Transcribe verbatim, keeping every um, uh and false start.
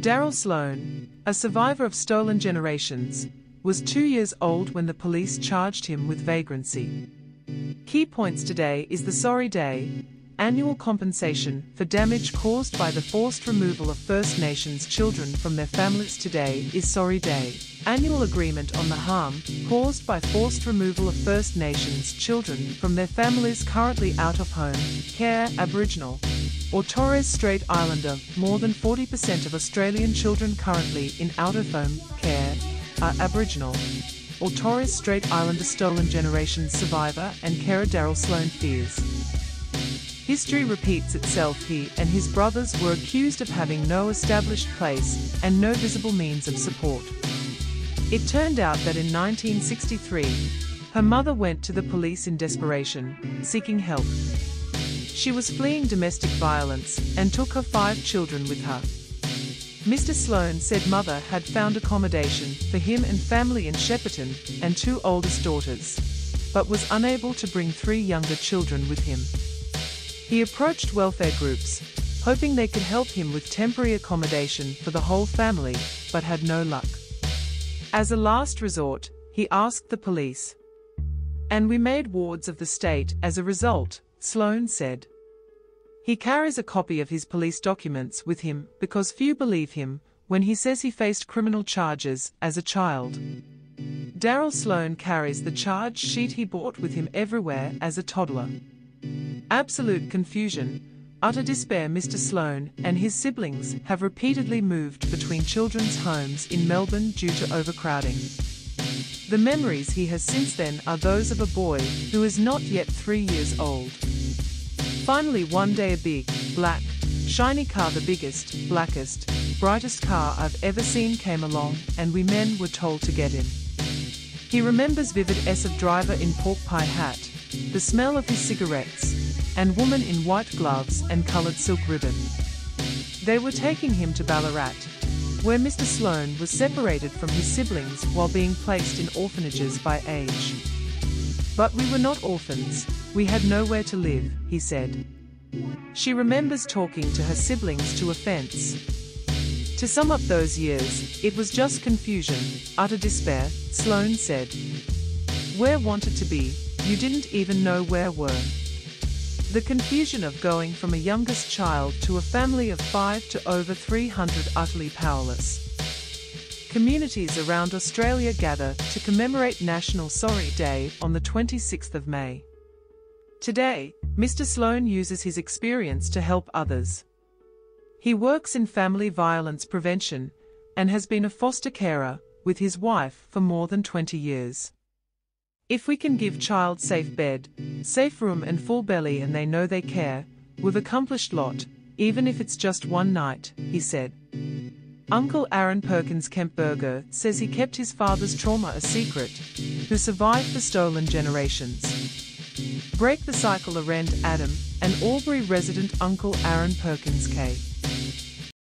Daryl Sloan, a survivor of Stolen Generations, was two years old when the police charged him with vagrancy. Key points today is the Sorry Day, annual compensation for damage caused by the forced removal of First Nations children from their families. Today is Sorry Day, annual agreement on the harm caused by forced removal of First Nations children from their families currently out of home, care, Aboriginal or Torres Strait Islander. More than forty percent of Australian children currently in out of home, care, are Aboriginal or Torres Strait Islander. Stolen Generations survivor and carer Daryl Sloan fears history repeats itself. He and his brothers were accused of having no established place and no visible means of support. It turned out that in nineteen sixty-three, her mother went to the police in desperation, seeking help. She was fleeing domestic violence and took her five children with her. Mister Sloan said mother had found accommodation for him and family in Shepparton and two oldest daughters, but was unable to bring three younger children with him. He approached welfare groups, hoping they could help him with temporary accommodation for the whole family, but had no luck. As a last resort, he asked the police, and we made wards of the state as a result, Sloan said. He carries a copy of his police documents with him because few believe him when he says he faced criminal charges as a child. Daryl Sloan carries the charge sheet he brought with him everywhere as a toddler. Absolute confusion, utter despair. Mister Sloan and his siblings have repeatedly moved between children's homes in Melbourne due to overcrowding. The memories he has since then are those of a boy who is not yet three years old. Finally, one day a big, black, shiny car, the biggest, blackest, brightest car I've ever seen, came along and we men were told to get in. He remembers vivid S of driver in pork pie hat, the smell of his cigarettes, and woman in white gloves and coloured silk ribbon. They were taking him to Ballarat, where Mister Sloan was separated from his siblings while being placed in orphanages by age. But we were not orphans, we had nowhere to live, he said. She remembers talking to her siblings to a fence. To sum up those years, it was just confusion, utter despair, Sloan said. Where wanted to be, you didn't even know where were. The confusion of going from a youngest child to a family of five to over three hundred, utterly powerless. Communities around Australia gather to commemorate National Sorry Day on the twenty-sixth of May. Today, Mister Sloan uses his experience to help others. He works in family violence prevention and has been a foster carer with his wife for more than twenty years. If we can give child safe bed, safe room and full belly and they know they care, we've accomplished lot, even if it's just one night, he said. Uncle Aaron Perkins Kempberger says he kept his father's trauma a secret, who survived the Stolen Generations. Break the cycle. Around Adam, an Albury resident, Uncle Aaron Perkins K.